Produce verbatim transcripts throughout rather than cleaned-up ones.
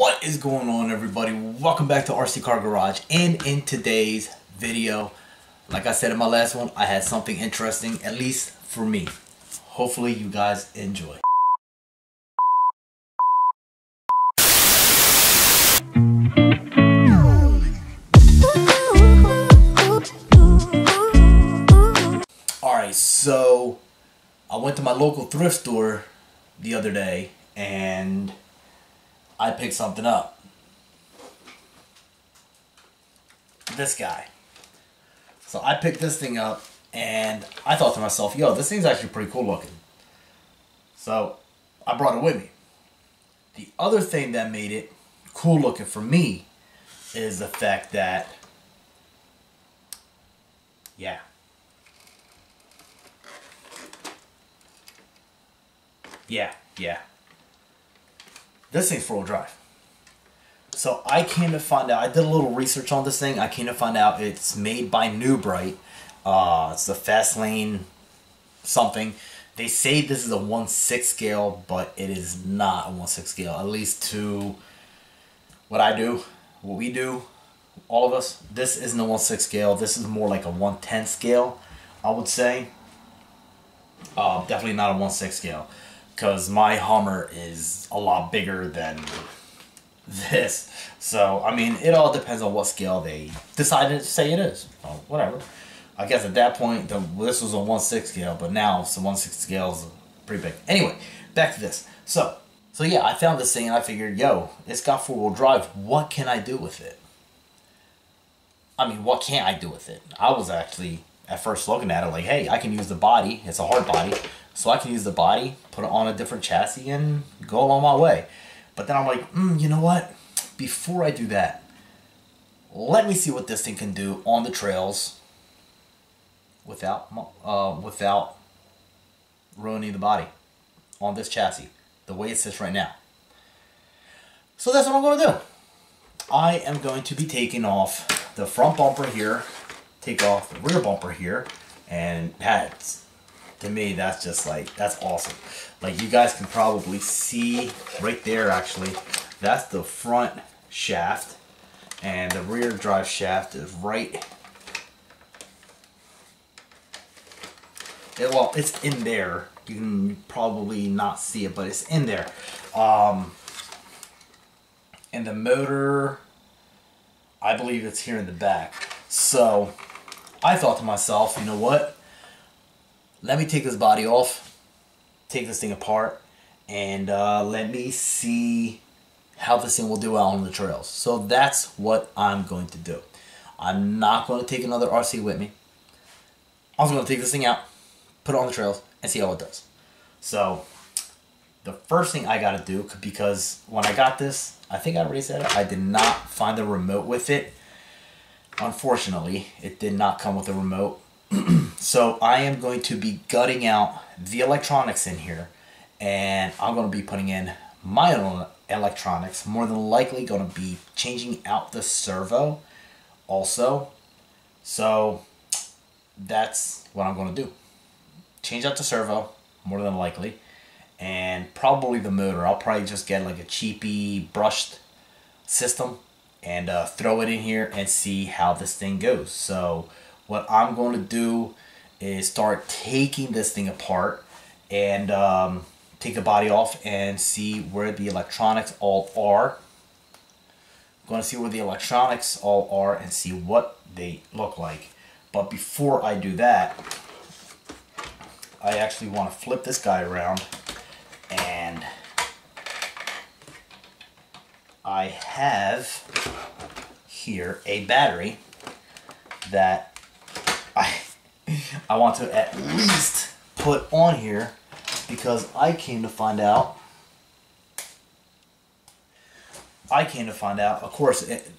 What is going on, everybody? Welcome back to R C Car Garage, and in today's video, like I said in my last one, I had something interesting, at least for me. Hopefully you guys enjoy. Alright, so I went to my local thrift store the other day and I picked something up. This guy. So I picked this thing up and I thought to myself, yo, this thing's actually pretty cool looking. So I brought it with me. The other thing that made it cool looking for me is the fact that, yeah. Yeah, yeah. This thing's four-wheel drive. So I came to find out, I did a little research on this thing. I came to find out it's made by New Bright. Uh, it's the Fastlane something. They say this is a one sixth scale, but it is not a one sixth scale. At least to what I do, what we do, all of us. This isn't a one sixth scale. This is more like a one tenth scale, I would say. Uh, definitely not a one sixth scale, because my Hummer is a lot bigger than this. So, I mean, it all depends on what scale they decided to say it is. Well, whatever. I guess at that point, the, this was a one sixth scale, but now it's a one sixth scale is pretty big. Anyway, back to this. So, so yeah, I found this thing and I figured, yo, it's got four-wheel drive. What can I do with it? I mean, what can't I do with it? I was actually, at first looking at it, like, hey, I can use the body. It's a hard body. So I can use the body, put it on a different chassis, and go along my way. But then I'm like, mm, you know what? Before I do that, let me see what this thing can do on the trails without uh, without ruining the body on this chassis, the way it sits right now. So that's what I'm going to do. I am going to be taking off the front bumper here, take off the rear bumper here, and pads. To me, that's just like, that's awesome. Like, you guys can probably see right there, actually, that's the front shaft, and the rear drive shaft is right, it, well, it's in there. You can probably not see it, but it's in there. Um, and the motor, I believe it's here in the back. So I thought to myself, you know what? Let me take this body off, take this thing apart, and uh, let me see how this thing will do out on the trails. So that's what I'm going to do. I'm not going to take another R C with me. I'm going to take this thing out, put it on the trails, and see how it does. So the first thing I got to do, because when I got this, I think I already said it, I did not find the remote with it. Unfortunately, it did not come with a remote. So I am going to be gutting out the electronics in here, and I'm going to be putting in my own electronics. More than likely going to be changing out the servo also. So that's what I'm going to do. Change out the servo, more than likely, and probably the motor. I'll probably just get like a cheapy brushed system and uh, throw it in here and see how this thing goes. So what I'm going to do is start taking this thing apart and um, take the body off and see where the electronics all are. I'm going to see where the electronics all are and see what they look like. But before I do that, I actually want to flip this guy around, and I have here a battery that I, I want to at least put on here, because I came to find out, I came to find out, of course, it,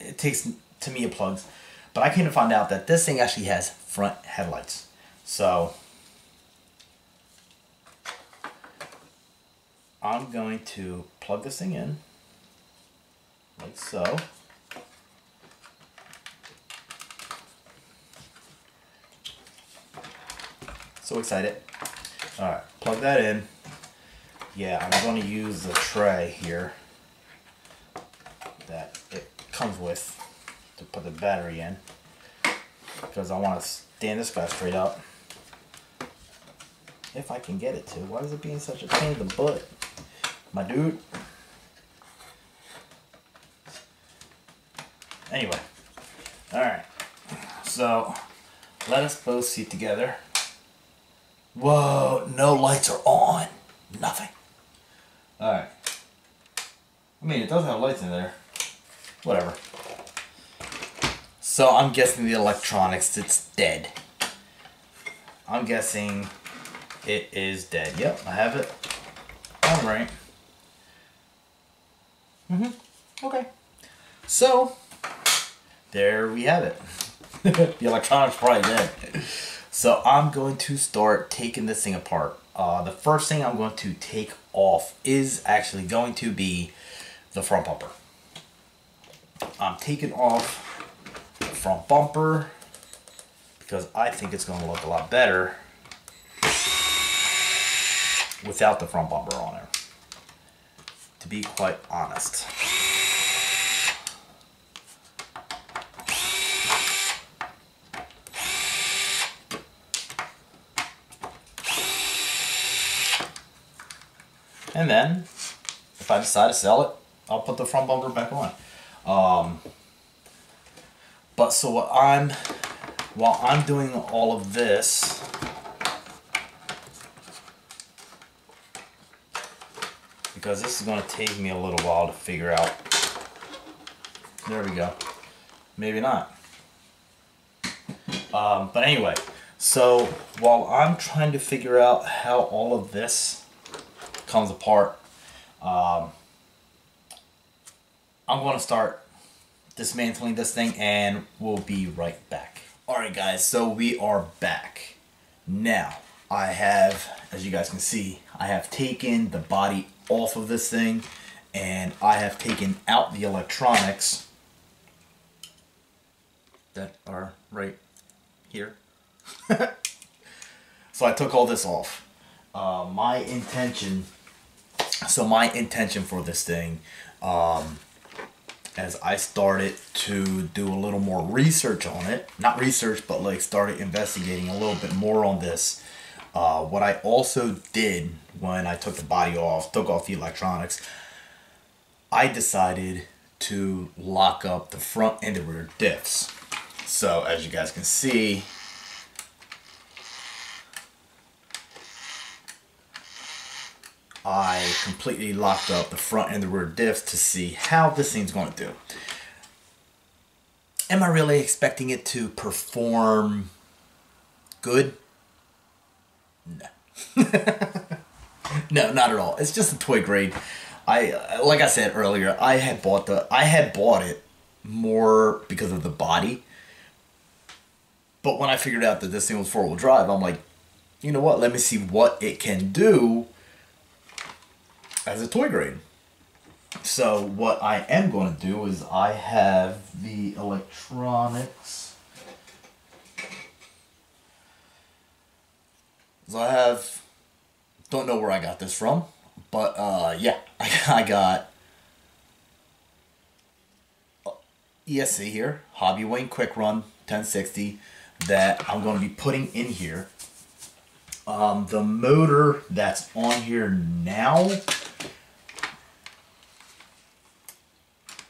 it takes Tamiya plugs, but I came to find out that this thing actually has front headlights. So I'm going to plug this thing in, like so. So excited. All right, plug that in. Yeah, I'm going to use the tray here that it comes with to put the battery in, because I want to stand this guy straight up. If I can get it to. Why is it being such a pain in the butt, my dude? Anyway, all right. So let us both sit together. Whoa! No lights are on. Nothing. All right. I mean, it does have lights in there. Whatever. So I'm guessing the electronics. It's dead. I'm guessing. It is dead. Yep, I have it. I'm right. Mm-hmm. Okay. So, there we have it. The electronics probably dead. So I'm going to start taking this thing apart. Uh, the first thing I'm going to take off is actually going to be the front bumper. I'm taking off the front bumper because I think it's going to look a lot better without the front bumper on there, to be quite honest. And then, if I decide to sell it, I'll put the front bumper back on. Um, but so what I'm, while I'm doing all of this, because this is going to take me a little while to figure out. There we go. Maybe not. Um, but anyway, so while I'm trying to figure out how all of this comes apart, um, I'm going to start dismantling this thing and we'll be right back. Alright guys, so we are back. Now, I have, as you guys can see, I have taken the body off of this thing and I have taken out the electronics that are right here. So I took all this off. Uh, my intention, so my intention for this thing, um, as I started to do a little more research on it, not research, but like started investigating a little bit more on this. Uh, what I also did when I took the body off, took off the electronics, I decided to lock up the front and the rear diffs. So as you guys can see, I completely locked up the front and the rear diffs to see how this thing's going to do. Am I really expecting it to perform good? No. No, not at all. It's just a toy grade. I like I said earlier, I had bought the I had bought it more because of the body. But when I figured out that this thing was four-wheel drive, I'm like, you know what? Let me see what it can do as a toy grade. So what I am going to do is I have the electronics. So I have, don't know where I got this from, but uh, yeah, I, I got E S C here, Hobbywing Quick Run ten sixty, that I'm going to be putting in here. Um, the motor that's on here now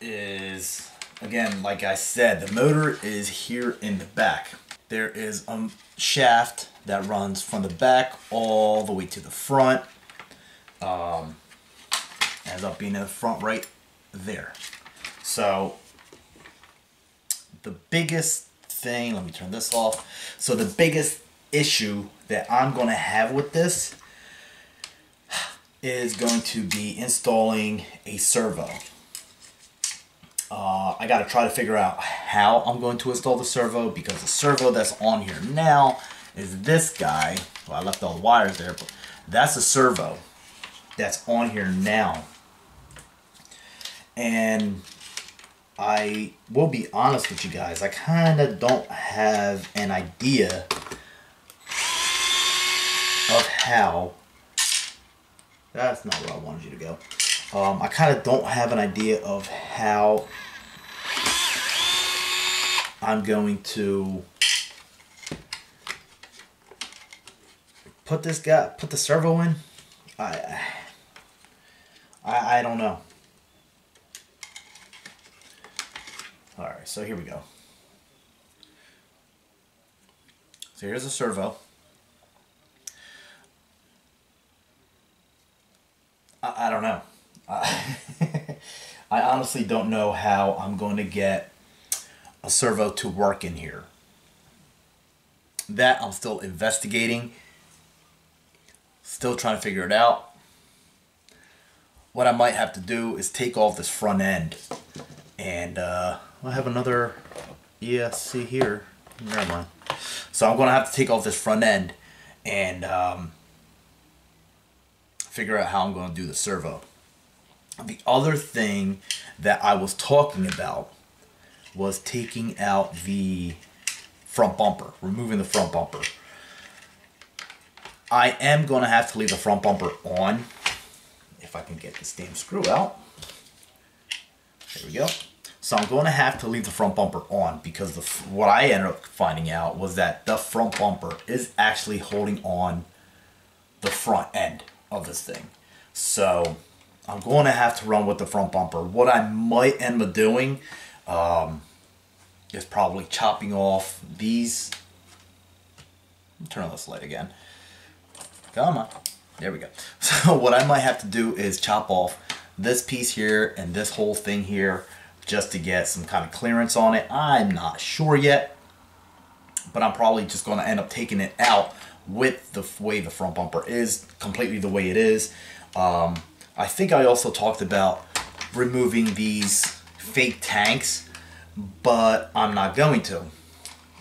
is, again, like I said, the motor is here in the back. There is a shaft that runs from the back all the way to the front. Um, ends up being in the front right there. So the biggest thing, let me turn this off. So the biggest issue that I'm going to have with this is going to be installing a servo. Uh, I gotta try to figure out how I'm going to install the servo, because the servo that's on here now is this guy. Well, I left all the wires there, but that's a servo that's on here now. And I will be honest with you guys, I kinda don't have an idea of how, that's not where I wanted you to go, Um, I kind of don't have an idea of how I'm going to put this guy, put the servo in. I, I, I don't know. All right, so here we go. So here's the servo. I, I don't know. I, I honestly don't know how I'm going to get a servo to work in here. That I'm still investigating. Still trying to figure it out. What I might have to do is take off this front end. And uh, I have another E S C here. Never mind. So I'm going to have to take off this front end and um, figure out how I'm going to do the servo. The other thing that I was talking about was taking out the front bumper, removing the front bumper. I am going to have to leave the front bumper on if I can get this damn screw out. There we go. So I'm going to have to leave the front bumper on because the, what I ended up finding out was that the front bumper is actually holding on the front end of this thing. So I'm going to have to run with the front bumper. What I might end up doing um, is probably chopping off these. Turn on this light again. Come on. There we go. So what I might have to do is chop off this piece here and this whole thing here just to get some kind of clearance on it. I'm not sure yet, but I'm probably just going to end up taking it out with the way the front bumper is, completely the way it is. Um, I think I also talked about removing these fake tanks, but I'm not going to.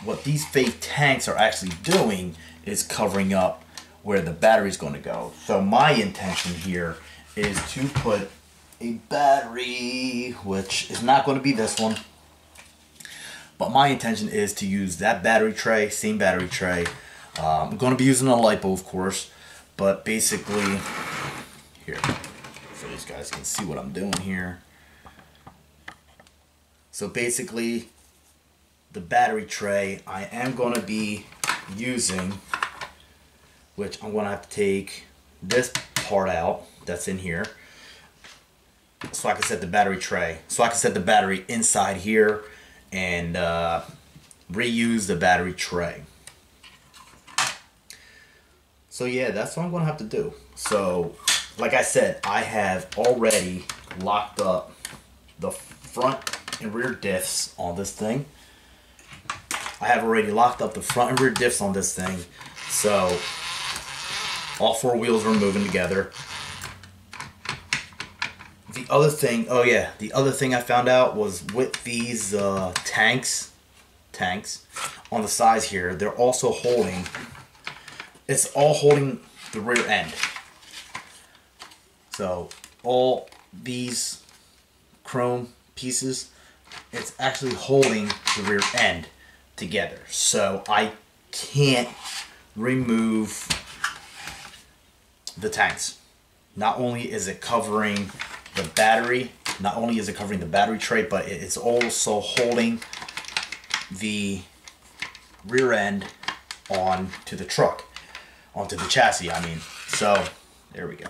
What these fake tanks are actually doing is covering up where the battery's going to go. So my intention here is to put a battery, which is not going to be this one, but my intention is to use that battery tray, same battery tray. Um, I'm going to be using a LiPo, of course, but basically, here, so these guys can see what I'm doing here. So basically, the battery tray I am going to be using, which I'm going to have to take this part out that's in here so I can set the battery tray. So I can set the battery inside here and uh, reuse the battery tray. So yeah, that's what I'm going to have to do. So like I said, I have already locked up the front and rear diffs on this thing. I have already locked up the front and rear diffs on this thing. So all four wheels are moving together. The other thing, oh yeah, the other thing I found out was with these uh, tanks, tanks on the sides here, they're also holding, it's all holding the rear end. So all these chrome pieces, it's actually holding the rear end together. So I can't remove the tanks. Not only is it covering the battery, not only is it covering the battery tray, but it's also holding the rear end on to the truck, onto the chassis, I mean. So there we go.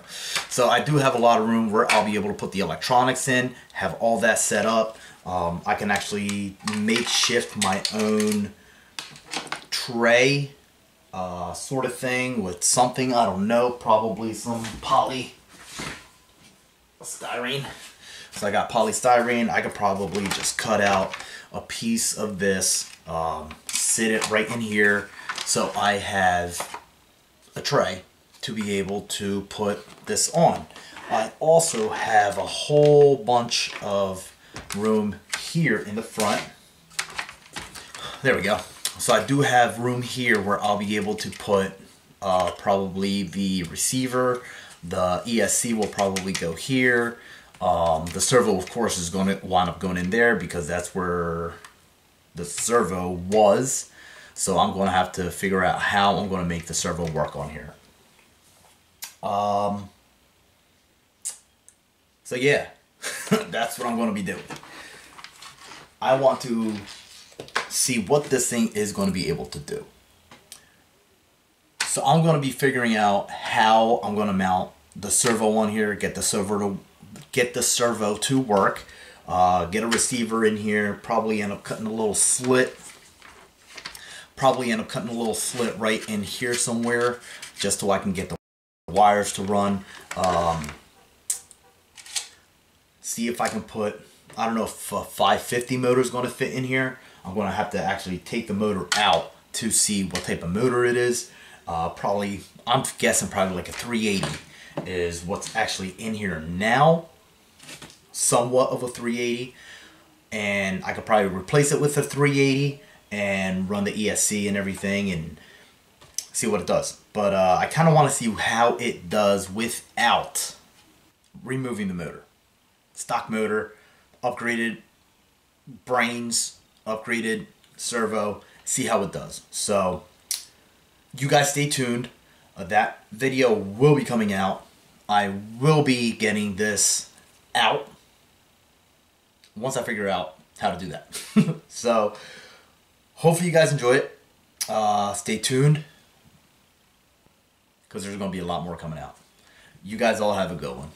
So I do have a lot of room where I'll be able to put the electronics in, have all that set up. Um, I can actually makeshift my own tray uh, sort of thing with something, I don't know, probably some poly styrene. So I got polystyrene. I could probably just cut out a piece of this, um, sit it right in here, so I have a tray to be able to put this on. I also have a whole bunch of room here in the front. There we go. So I do have room here where I'll be able to put uh, probably the receiver. The E S C will probably go here. Um, the servo, of course, is going to wind up going in there because that's where the servo was. So I'm going to have to figure out how I'm going to make the servo work on here. Um, So yeah, that's what I'm going to be doing. I want to see what this thing is going to be able to do. So I'm going to be figuring out how I'm going to mount the servo on here, get the servo to get the servo to work, uh, get a receiver in here. Probably end up cutting a little slit. Probably end up cutting a little slit right in here somewhere, just so I can get the wires to run. Um, see if I can put. I don't know if a five fifty motor is going to fit in here. I'm going to have to actually take the motor out to see what type of motor it is. Uh, probably, I'm guessing probably like a three eighty is what's actually in here now. Somewhat of a three eighty. And I could probably replace it with a three eighty and run the E S C and everything and see what it does. But uh, I kind of want to see how it does without removing the motor. Stock motor. Upgraded brains, upgraded servo, see how it does. So you guys stay tuned. Uh, that video will be coming out. I will be getting this out once I figure out how to do that. So hopefully you guys enjoy it. Uh, stay tuned because there's going to be a lot more coming out. You guys all have a good one.